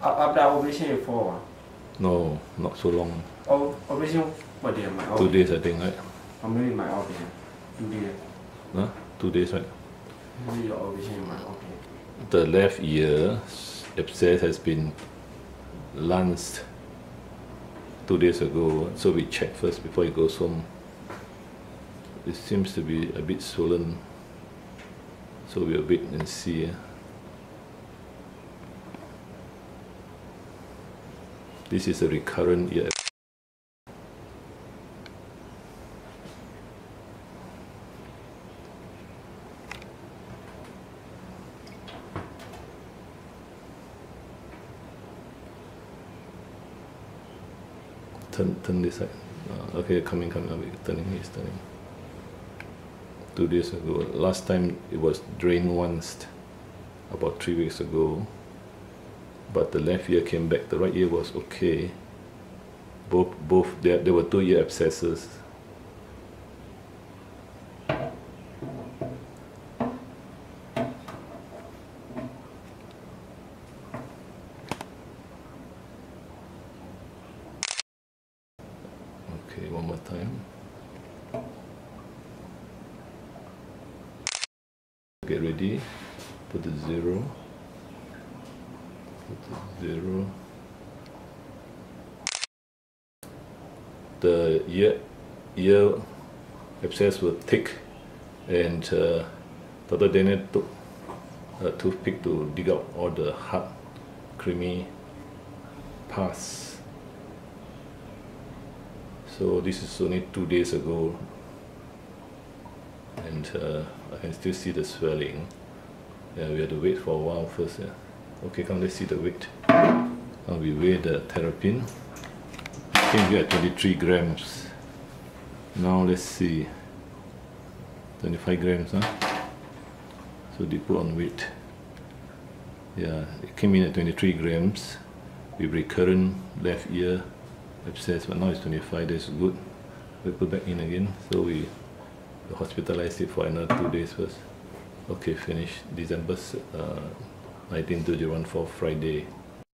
After operation, you fall? No, not so long. Oh, operation, what day am I off? 2 days, I think, right? How many am I off here? 2 days. Huh? 2 days, right? Your operation am I off here? The left ear abscess has been lanced 2 days ago, so we check first before he goes home. It seems to be a bit swollen, so we'll wait and see. This is a recurrent ear. Turn this side. Okay, coming. He's turning. 2 days ago. Last time it was drained once, about 3 weeks ago. But the left ear came back. The right ear was okay. There were 2 ear abscesses. Okay, one more time. Get ready. Put the 0. The ear abscess were thick, and Dr. Daniel took a toothpick to dig out all the hard, creamy parts. So this is only 2 days ago, and I can still see the swelling. We have to wait for a while first. Yeah. Okay, come, let's see the weight. Now we weigh the terrapin. I think we are 23 grams. Now let's see. 25 grams, huh? So they put on weight. Yeah, it came in at 23 grams with recurrent left ear abscess, but now it's 25, that's good. We put back in again, so we hospitalized it for another 2 days first. Okay, finish. December 1921 for Friday.